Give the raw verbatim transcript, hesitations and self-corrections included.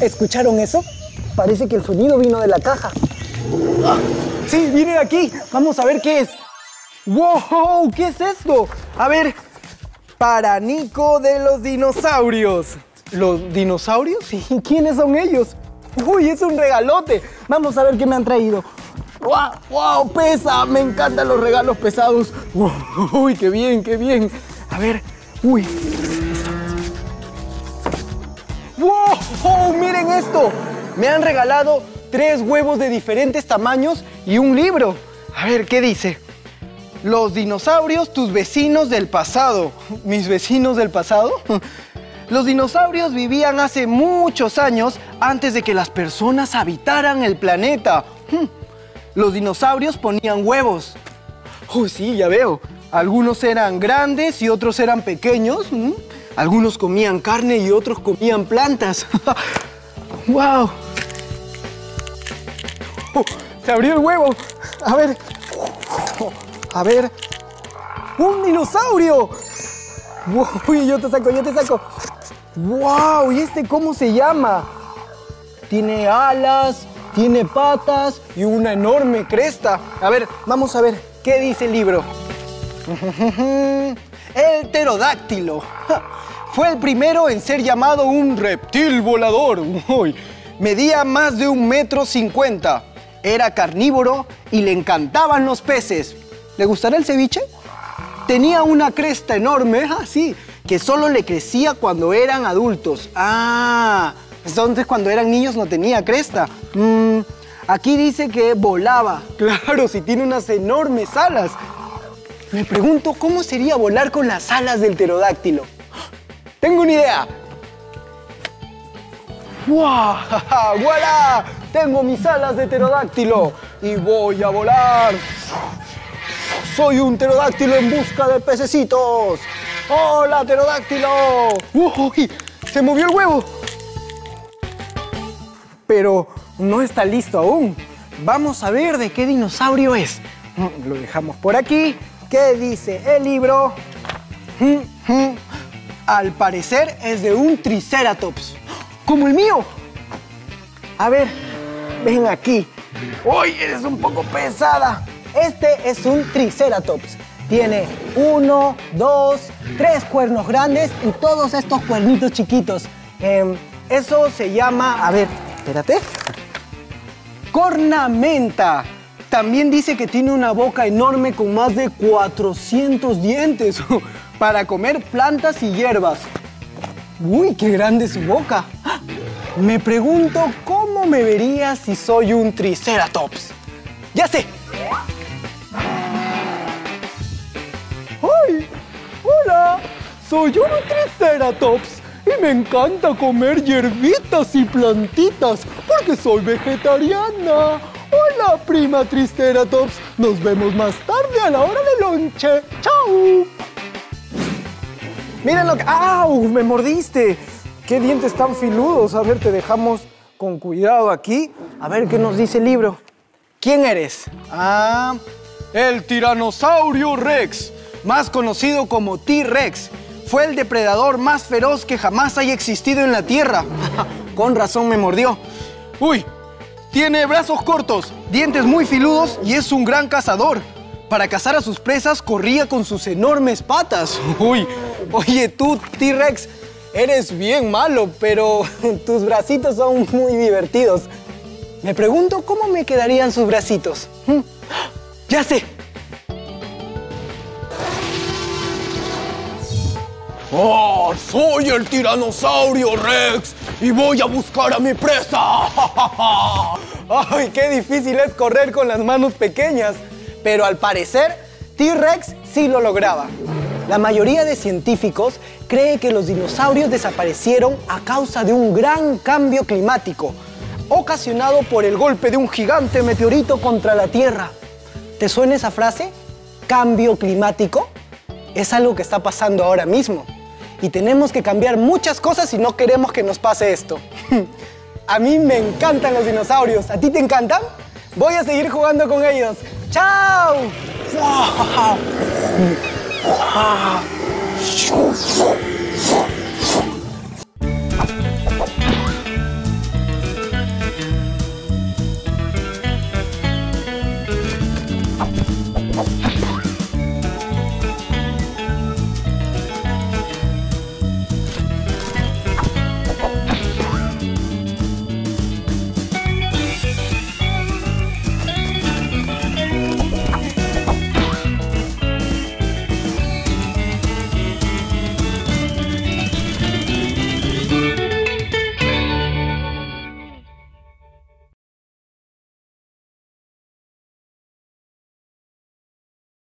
¿Escucharon eso? Parece que el sonido vino de la caja. Sí, viene de aquí. Vamos a ver qué es. ¡Wow! ¿Qué es esto? A ver. Para Nico de los dinosaurios. ¿Los dinosaurios? Sí. ¿Quiénes son ellos? ¡Uy, es un regalote! Vamos a ver qué me han traído. ¡Wow! ¡Wow! ¡Pesa! Me encantan los regalos pesados. ¡Uy, qué bien, qué bien! A ver. ¡Uy! ¡Wow! ¡Miren esto! Me han regalado tres huevos de diferentes tamaños y un libro. A ver, ¿qué dice? Los dinosaurios, tus vecinos del pasado. ¿Mis vecinos del pasado? Los dinosaurios vivían hace muchos años antes de que las personas habitaran el planeta. Los dinosaurios ponían huevos. ¡Uy, sí, ya veo! Algunos eran grandes y otros eran pequeños. Algunos comían carne y otros comían plantas. ¡Wow! Oh, se abrió el huevo. A ver. A ver. ¡Un dinosaurio! ¡Uy, yo te saco, yo te saco! ¡Wow! ¿Y este cómo se llama? Tiene alas, tiene patas y una enorme cresta. A ver, vamos a ver qué dice el libro. El pterodáctilo. Fue el primero en ser llamado un reptil volador. Uy, medía más de un metro cincuenta. Era carnívoro y le encantaban los peces. ¿Le gustará el ceviche? Tenía una cresta enorme, así, que solo le crecía cuando eran adultos. Ah, entonces cuando eran niños no tenía cresta. Mm, aquí dice que volaba. Claro, si tiene unas enormes alas. Me pregunto cómo sería volar con las alas del pterodáctilo. ¡Tengo una idea! ¡Wow! ¡Voilà! Tengo mis alas de pterodáctilo y voy a volar. Soy un pterodáctilo en busca de pececitos. ¡Hola, pterodáctilo! ¡Uy! ¡Se movió el huevo! Pero no está listo aún. Vamos a ver de qué dinosaurio es. Lo dejamos por aquí. ¿Qué dice el libro? Al parecer es de un Triceratops. ¡Como el mío! A ver, ven aquí. ¡Uy, eres un poco pesada! Este es un Triceratops. Tiene uno, dos, tres cuernos grandes y todos estos cuernitos chiquitos. Eh, eso se llama... A ver, espérate. Cornamenta. También dice que tiene una boca enorme con más de cuatrocientos dientes para comer plantas y hierbas. ¡Uy, qué grande es su boca! Me pregunto cómo me vería si soy un Triceratops. ¡Ya sé! ¡Ay! ¡Hola! Soy un Triceratops y me encanta comer hierbitas y plantitas porque soy vegetariana. Hola, prima Triceratops. Nos vemos más tarde a la hora de lonche. ¡Chao! Miren lo que... ¡Au! ¡Me mordiste! ¡Qué dientes tan filudos! A ver, te dejamos con cuidado aquí. A ver qué nos dice el libro. ¿Quién eres? Ah, el Tiranosaurio Rex, más conocido como T-Rex. Fue el depredador más feroz que jamás haya existido en la Tierra. Con razón me mordió. ¡Uy! Tiene brazos cortos, dientes muy filudos y es un gran cazador. Para cazar a sus presas corría con sus enormes patas. Uy, oye tú, T-Rex, eres bien malo, pero tus bracitos son muy divertidos. Me pregunto cómo me quedarían sus bracitos. ¿Mm? ¡Ya sé! ¡Oh, soy el Tiranosaurio Rex! ¡Y voy a buscar a mi presa! ¡Ay, qué difícil es correr con las manos pequeñas! Pero al parecer, T-Rex sí lo lograba. La mayoría de científicos cree que los dinosaurios desaparecieron a causa de un gran cambio climático, ocasionado por el golpe de un gigante meteorito contra la Tierra. ¿Te suena esa frase? ¿Cambio climático? Es algo que está pasando ahora mismo. Y tenemos que cambiar muchas cosas si no queremos que nos pase esto. A mí me encantan los dinosaurios. ¿A ti te encantan? Voy a seguir jugando con ellos. ¡Chao!